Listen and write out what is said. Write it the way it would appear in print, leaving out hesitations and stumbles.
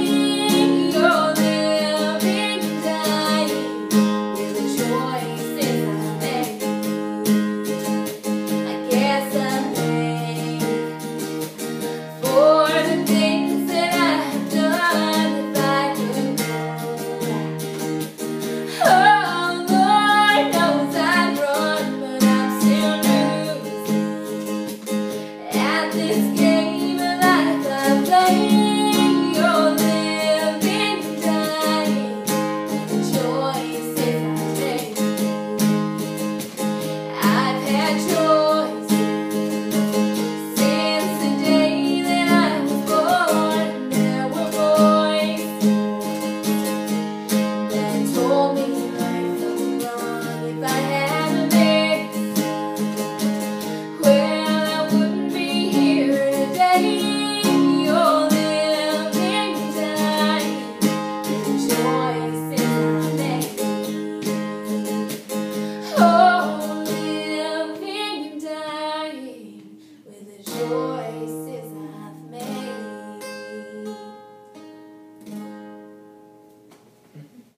me.